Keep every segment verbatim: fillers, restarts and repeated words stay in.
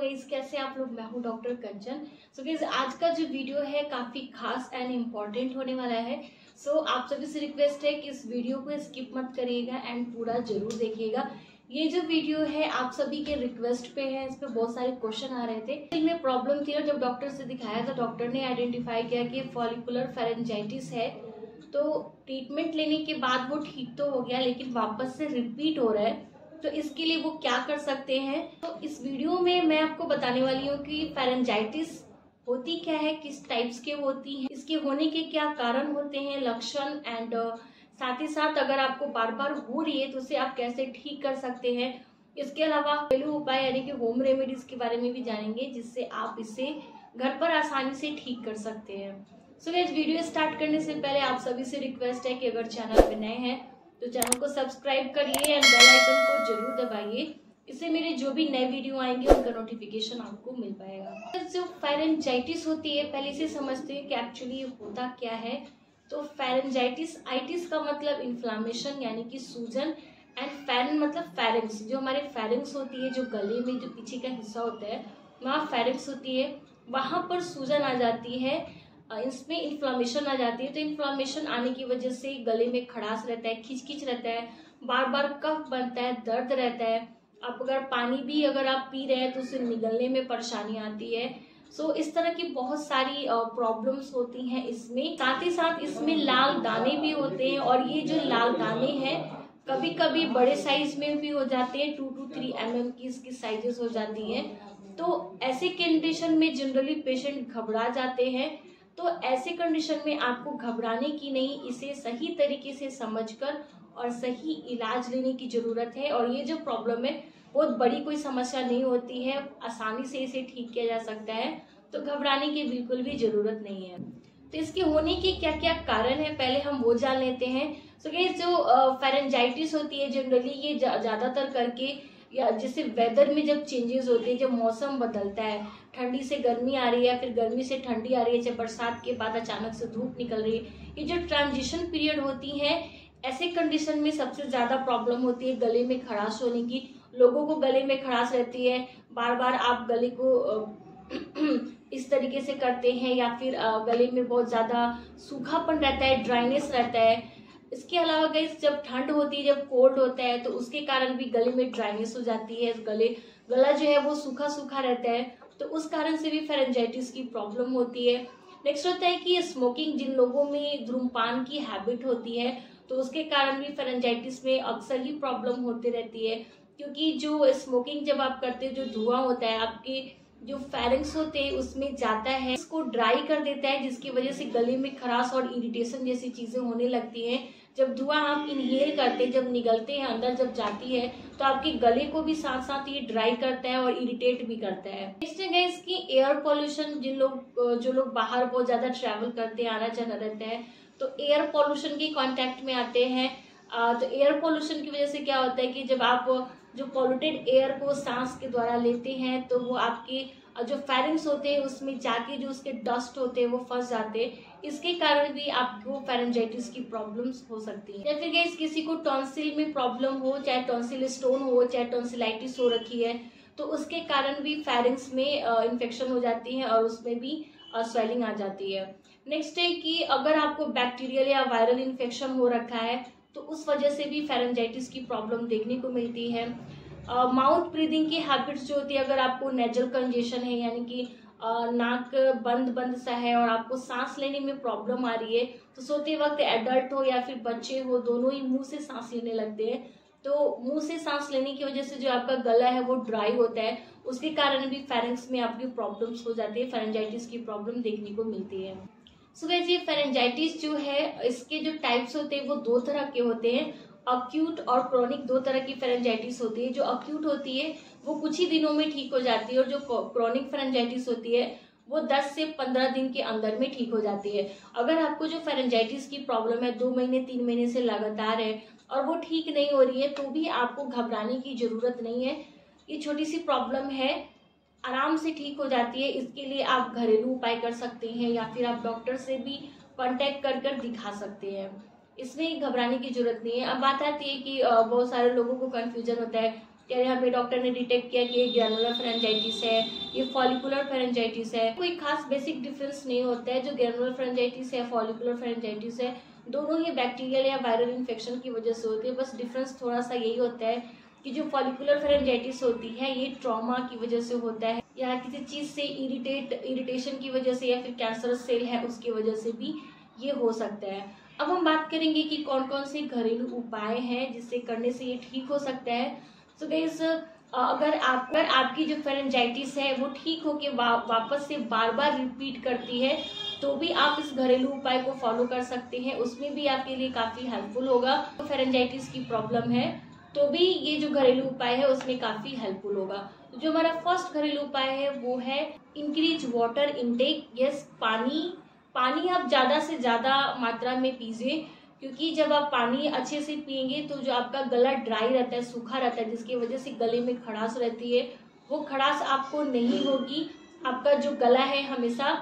Hello guys, कैसे आप लोग। मैं हूँ डॉक्टर कंचन। सो गाइस, आज का जो वीडियो है काफ़ी खास एंड इम्पॉर्टेंट होने वाला है। सो so, आप सभी से रिक्वेस्ट है कि इस वीडियो को स्किप मत करिएगा एंड पूरा जरूर देखिएगा। ये जो वीडियो है आप सभी के रिक्वेस्ट पे है। इस पर बहुत सारे क्वेश्चन आ रहे थे। इनमें प्रॉब्लम थी और जब डॉक्टर से दिखाया तो डॉक्टर ने आइडेंटिफाई किया कि फॉलिकुलर फेरेंजाइटिस है। तो ट्रीटमेंट लेने के बाद वो ठीक तो हो गया, लेकिन वापस से रिपीट हो रहा है। तो इसके लिए वो क्या कर सकते हैं, तो इस वीडियो में मैं आपको बताने वाली हूँ कि फेरेंजाइटिस होती क्या है, किस टाइप्स के होती है, इसके होने के क्या कारण होते हैं, लक्षण, एंड साथ ही साथ अगर आपको बार बार हो रही है तो उसे आप कैसे ठीक कर सकते हैं। इसके अलावा घरेलू उपाय यानी कि होम रेमेडीज के बारे में भी जानेंगे, जिससे आप इसे घर पर आसानी से ठीक कर सकते हैं। सो गाइस, वीडियो स्टार्ट करने से पहले आप सभी से रिक्वेस्ट है कि अगर चैनल पर नए हैं तो चैनल को सब्सक्राइब करिए एंड बेल आइकन को जरूर दबाइए। इससे मेरे जो भी नए वीडियो आएंगे उनका नोटिफिकेशन आपको मिल पाएगा। जो फेरेंजाइटिस होती है, पहले से समझते हैं कि एक्चुअली होता क्या है। तो फेरेंजाइटिस, आइटिस का मतलब इन्फ्लामेशन यानी कि सूजन, एंड फेरन मतलब फेरेंक्स। जो हमारे फेरेंक्स होती है, जो गले में जो पीछे का हिस्सा होता है वहाँ फेरेंक्स होती है, वहाँ पर सूजन आ जाती है, इसमें इन्फ्लामेशन आ जाती है। तो इन्फ्लामेशन आने की वजह से गले में खड़ास रहता है, खिंचखिंच रहता है, बार बार कफ बनता है, दर्द रहता है। आप अगर पानी भी अगर आप पी रहे हैं तो उसे निगलने में परेशानी आती है। सो इस तरह की बहुत सारी प्रॉब्लम्स होती हैं इसमें। साथ ही साथ इसमें लाल दाने भी होते हैं, और ये जो लाल दाने हैं कभी कभी बड़े साइज में भी हो जाते हैं। Two to three m m की इसकी साइजेस हो जाती हैं। तो ऐसे कंडीशन में जनरली पेशेंट घबरा जाते हैं। तो ऐसे कंडीशन में आपको घबराने की नहीं, इसे सही तरीके से समझकर और सही इलाज लेने की ज़रूरत है। और ये जो प्रॉब्लम है बहुत बड़ी कोई समस्या नहीं होती है, आसानी से इसे ठीक किया जा सकता है। तो घबराने की बिल्कुल भी ज़रूरत नहीं है। तो इसके होने के क्या क्या कारण है, पहले हम वो जान लेते हैं। सो ये जो फेरेंजाइटिस होती है जनरली ये ज़्यादातर करके या जैसे वेदर में जब चेंजेस होते हैं, जब मौसम बदलता है, ठंडी से गर्मी आ रही है, फिर गर्मी से ठंडी आ रही है, जब बरसात के बाद अचानक से धूप निकल रही है, ये जो ट्रांजिशन पीरियड होती है, ऐसे कंडीशन में सबसे ज़्यादा प्रॉब्लम होती है गले में खराश होने की। लोगों को गले में खराश रहती है, बार बार आप गले को इस तरीके से करते हैं, या फिर गले में बहुत ज़्यादा सूखापन रहता है, ड्राइनेस रहता है। इसके अलावा गाइस, जब ठंड होती है, जब कोल्ड होता है, तो उसके कारण भी गले में ड्राइनेस हो जाती है। गले गला जो है वो सूखा सूखा रहता है, तो उस कारण से भी फेरेंजाइटिस की प्रॉब्लम होती है। नेक्स्ट होता है कि स्मोकिंग, जिन लोगों में धूम्रपान की हैबिट होती है तो उसके कारण भी फेरेंजाइटिस में अक्सर ही प्रॉब्लम होती रहती है, क्योंकि जो स्मोकिंग जब आप करते हो, जो धुआं होता है आपके जो फेरेंक्स होते हैं उसमें जाता है, इसको ड्राई कर देता है, जिसकी वजह से गले में खराश और इरिटेशन जैसी चीज़ें होने लगती हैं। जब धुआं आप इनहेल करते हैं, जब निगलते हैं, अंदर जब जाती है, तो आपके गले को भी साथ साथ ये ड्राई करता है और इरिटेट भी करता है। नेक्स्ट है गाइस कि एयर पॉल्यूशन, जिन लोग जो लोग बाहर बहुत ज़्यादा ट्रैवल करते हैं, आना जाना रहता है, तो एयर पॉल्यूशन के कॉन्टैक्ट में आते हैं। तो एयर पॉल्यूशन की वजह से क्या होता है कि जब आप जो पॉल्यूटेड एयर को सांस के द्वारा लेते हैं, तो वो आपके जो फेरेंक्स होते हैं उसमें जाके जो उसके डस्ट होते हैं वो फंस जाते हैं। इसके कारण भी आपको फेरेंजाइटिस की प्रॉब्लम्स हो सकती है। या फिर गाइस, किसी को टॉन्सिल में प्रॉब्लम हो, चाहे टॉन्सिल स्टोन हो, चाहे टॉन्सिलाइटिस हो रखी है, तो उसके कारण भी फेरेंक्स में इन्फेक्शन हो जाती है और उसमें भी स्वेलिंग आ जाती है। नेक्स्ट है कि अगर आपको बैक्टीरियल या वायरल इन्फेक्शन हो रखा है तो उस वजह से भी फेरेंजाइटिस की प्रॉब्लम देखने को मिलती है। माउथ ब्रीदिंग की हैबिट्स जो होती है, अगर आपको नेजल कंजेशन है यानी कि uh, नाक बंद बंद सा है और आपको सांस लेने में प्रॉब्लम आ रही है, तो सोते वक्त एडल्ट हो या फिर बच्चे हो, दोनों ही मुंह से सांस लेने लगते हैं। तो मुंह से सांस लेने की वजह से जो आपका गला है वो ड्राई होता है, उसके कारण भी फेरेंक्स में आपकी प्रॉब्लम्स हो जाती है, फेरेंजाइटिस की प्रॉब्लम देखने को मिलती है। सो गाइस, ये फेरेंजाइटिस जो है इसके जो टाइप्स होते हैं वो दो तरह के होते हैं, अक्यूट और क्रॉनिक। दो तरह की फेरेंजाइटिस होती है। जो अक्यूट होती है वो कुछ ही दिनों में ठीक हो जाती है, और जो क्रॉनिक फेरेंजाइटिस होती है वो दस से पंद्रह दिन के अंदर में ठीक हो जाती है। अगर आपको जो फेरेंजाइटिस की प्रॉब्लम है दो महीने तीन महीने से लगातार है और वो ठीक नहीं हो रही है, तो भी आपको घबराने की ज़रूरत नहीं है। ये छोटी सी प्रॉब्लम है, आराम से ठीक हो जाती है। इसके लिए आप घरेलू उपाय कर सकते हैं, या फिर आप डॉक्टर से भी कॉन्टैक्ट कर कर दिखा सकते हैं। इसमें घबराने की जरूरत नहीं है। अब बात आती है कि बहुत सारे लोगों को कन्फ्यूजन होता है यानी यहाँ पे डॉक्टर ने डिटेक्ट किया कि ये ग्रैनुलर फेरेंजाइटिस है, ये फॉलिकुलर फेरेंजाइटिस है। कोई खास बेसिक डिफरेंस नहीं होता है। जो ग्रैनुलर फेरेंजाइटिस है, फॉलिकुलर फेरेंजाइटिस है, दोनों ही बैक्टीरियल या वायरल इन्फेक्शन की वजह से होती है। बस डिफरेंस थोड़ा सा यही होता है कि जो फॉलिकुलर फेरेंजाइटिस होती है ये ट्रॉमा की वजह से होता है या किसी चीज़ से इरिटेट इरिटेशन की वजह से या फिर कैंसरस सेल है उसकी वजह से भी ये हो सकता है। अब हम बात करेंगे कि कौन कौन से घरेलू उपाय हैं जिससे करने से ये ठीक हो सकता है। सो गाइस, अगर आप अगर आपकी जो फेरेंजाइटिस है वो ठीक होके वा, वापस से बार बार रिपीट करती है तो भी आप इस घरेलू उपाय को फॉलो कर सकते हैं। उसमें भी आपके लिए काफ़ी हेल्पफुल होगा। तो फेरेंजाइटिस की प्रॉब्लम है तो भी ये जो घरेलू उपाय है उसमें काफ़ी हेल्पफुल होगा। जो हमारा फर्स्ट घरेलू उपाय है वो है इंक्रीज वाटर इनटेक। यस, पानी पानी आप ज़्यादा से ज़्यादा मात्रा में पीजिए, क्योंकि जब आप पानी अच्छे से पियेंगे तो जो आपका गला ड्राई रहता है, सूखा रहता है, जिसकी वजह से गले में खड़ास रहती है, वो खड़ास आपको नहीं होगी। आपका जो गला है हमेशा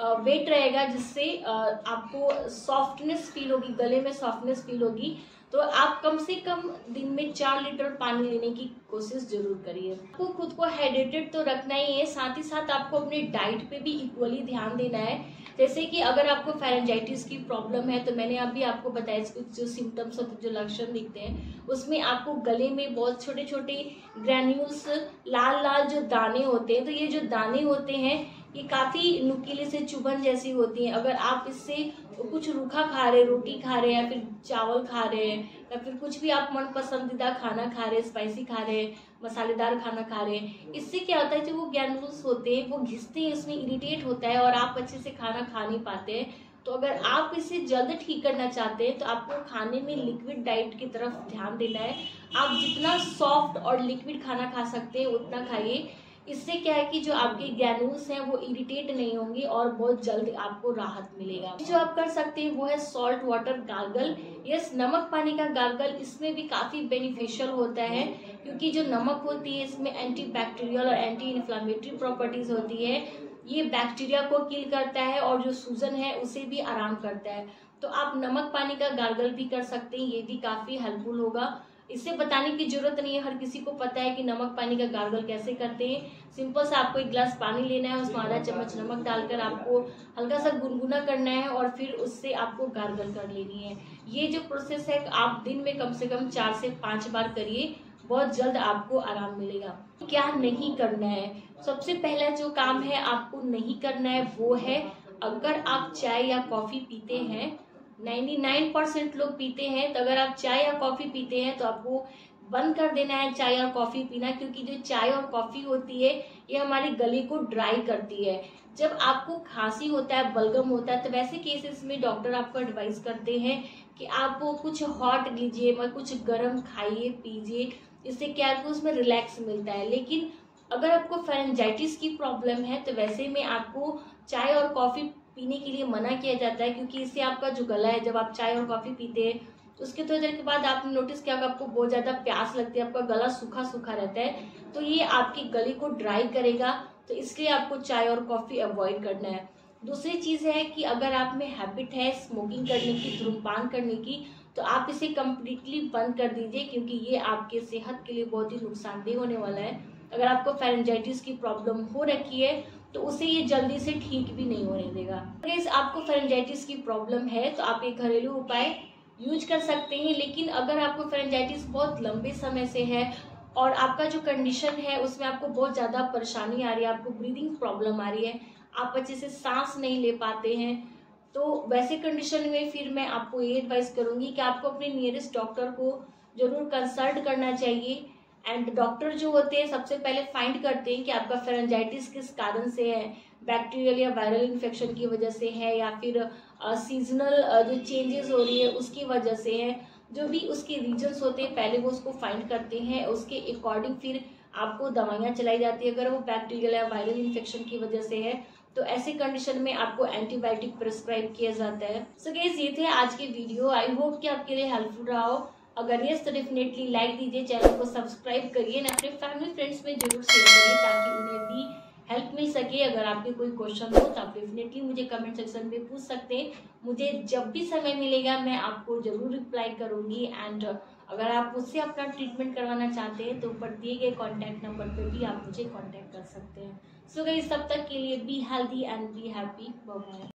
वेट रहेगा, जिससे आपको सॉफ्टनेस फील होगी, गले में सॉफ्टनेस फील होगी। तो आप कम से कम दिन में चार लीटर पानी लेने की कोशिश जरूर करिए। आपको खुद को हाइड्रेटेड तो रखना ही है, साथ ही साथ आपको अपने डाइट पे भी इक्वली ध्यान देना है। जैसे कि अगर आपको फेरेंजाइटिस की प्रॉब्लम है तो मैंने अभी आपको बताया इसके जो सिम्टम्स होते हैं, जो लक्षण दिखते हैं, उसमें आपको गले में बहुत छोटे छोटे ग्रैन्यूल्स, लाल लाल जो दाने होते हैं, तो ये जो दाने होते हैं ये काफ़ी नुकीले से चुभन जैसी होती है। अगर आप इससे कुछ रूखा खा रहे, रोटी खा रहे या फिर चावल खा रहे हैं या फिर कुछ भी आप मन पसंदीदा खाना खा रहे, स्पाइसी खा रहे, मसालेदार खाना खा रहे, इससे क्या होता है, जो वो ग्रैन्यूल्स होते हैं वो घिसते हैं, उसमें इरिटेट होता है और आप अच्छे से खाना खा नहीं पाते हैं। तो अगर आप इसे जल्द ठीक करना चाहते हैं तो आपको खाने में लिक्विड डाइट की तरफ ध्यान देना है। आप जितना सॉफ्ट और लिक्विड खाना खा सकते हैं उतना खाइए। इससे क्या है कि जो आपके ग्रैन्यूल्स हैं वो इरिटेट नहीं होंगे और बहुत जल्द आपको राहत मिलेगा। जो आप कर सकते हैं वो है सॉल्ट वाटर गार्गल। यस, नमक पानी का गार्गल। इसमें भी काफ़ी बेनिफिशियल होता है, क्योंकि जो नमक होती है इसमें एंटी बैक्टीरियल और एंटी इन्फ्लामेटरी प्रॉपर्टीज़ होती है। ये बैक्टीरिया को किल करता है और जो सूजन है उसे भी आराम करता है। तो आप नमक पानी का गार्गल भी कर सकते हैं, ये भी काफ़ी हेल्पफुल होगा। इससे बताने की जरूरत नहीं है, हर किसी को पता है कि नमक पानी का गार्गल कैसे करते हैं। सिंपल सा आपको एक गिलास पानी लेना है, उसमें आधा चम्मच नमक डालकर आपको हल्का सा गुनगुना करना है और फिर उससे आपको गार्गल कर लेनी है। ये जो प्रोसेस है आप दिन में कम से कम चार से पाँच बार करिए, बहुत जल्द आपको आराम मिलेगा। क्या नहीं करना है, सबसे पहला जो काम है आपको नहीं करना है वो है, अगर आप चाय या कॉफ़ी पीते हैं, निन्यानवे परसेंट लोग पीते हैं, तो अगर आप चाय या कॉफ़ी पीते हैं तो आपको बंद कर देना है चाय और कॉफ़ी पीना, क्योंकि जो चाय और कॉफ़ी होती है ये हमारे गले को ड्राई करती है। जब आपको खांसी होता है, बलगम होता है, तो वैसे केसेस में डॉक्टर आपको एडवाइस करते हैं कि आप वो कुछ हॉट लीजिए, मतलब कुछ गर्म खाइए पीजिए। इससे क्या है कि उसमें रिलैक्स मिलता है। लेकिन अगर आपको फेरेंजाइटिस की प्रॉब्लम है तो वैसे में आपको चाय और कॉफ़ी पीने के लिए मना किया जाता है, क्योंकि इससे आपका जो गला है, जब आप चाय और कॉफ़ी पीते हैं तो उसके थोड़ी देर के बाद आपने नोटिस किया कि आपको बहुत ज़्यादा प्यास लगती है, आपका गला सूखा सूखा रहता है, तो ये आपके गले को ड्राई करेगा। तो इसलिए आपको चाय और कॉफ़ी अवॉइड करना है। दूसरी चीज़ है कि अगर आप में हैबिट है स्मोकिंग करने की, धूम्रपान करने की, तो आप इसे कम्प्लीटली बंद कर दीजिए, क्योंकि ये आपके सेहत के लिए बहुत ही नुकसानदेह होने वाला है। अगर आपको फेरेंजाइटिस की प्रॉब्लम हो रखी है तो उसे ये जल्दी से ठीक भी नहीं होने देगा। अगर आपको फेरेंजाइटिस की प्रॉब्लम है तो आप ये घरेलू उपाय यूज कर सकते हैं। लेकिन अगर आपको फेरेंजाइटिस बहुत लंबे समय से है और आपका जो कंडीशन है उसमें आपको बहुत ज़्यादा परेशानी आ रही है, आपको ब्रीदिंग प्रॉब्लम आ रही है, आप अच्छे से सांस नहीं ले पाते हैं, तो वैसे कंडीशन में फिर मैं आपको ये एडवाइस करूँगी कि आपको अपने नियरेस्ट डॉक्टर को जरूर कंसल्ट करना चाहिए। एंड डॉक्टर जो होते हैं सबसे पहले फाइंड करते हैं कि आपका फेरेंजाइटिस किस कारण से है, बैक्टीरियल या वायरल इन्फेक्शन की वजह से है या फिर सीजनल जो चेंजेस हो रही है उसकी वजह से है। जो भी उसके रीजंस होते हैं पहले वो उसको फाइंड करते हैं, उसके अकॉर्डिंग फिर आपको दवाइयाँ चलाई जाती है। अगर वो बैक्टीरियल या वायरल इन्फेक्शन की वजह से है तो ऐसे कंडीशन में आपको एंटीबायोटिक प्रिस्क्राइब किया जाता है। सो गाइस, ये थे आज के वीडियो। आई होप कि आपके लिए हेल्पफुल रहा हो। अगर यस तो डेफिनेटली लाइक दीजिए, चैनल को सब्सक्राइब करिए और अपने फैमिली फ्रेंड्स में जरूर शेयर करिए, ताकि उन्हें भी हेल्प मिल सके। अगर आपके कोई क्वेश्चन हो तो आप डेफिनेटली मुझे कमेंट सेक्शन में पूछ सकते हैं। मुझे जब भी समय मिलेगा मैं आपको जरूर रिप्लाई करूँगी। एंड अगर आप मुझसे अपना ट्रीटमेंट करवाना चाहते हैं तो ऊपर दिए गए कॉन्टैक्ट नंबर पर भी आप मुझे कॉन्टैक्ट कर सकते हैं। सो गाइस, तब तक के लिए be healthy and be happy. Bye bye.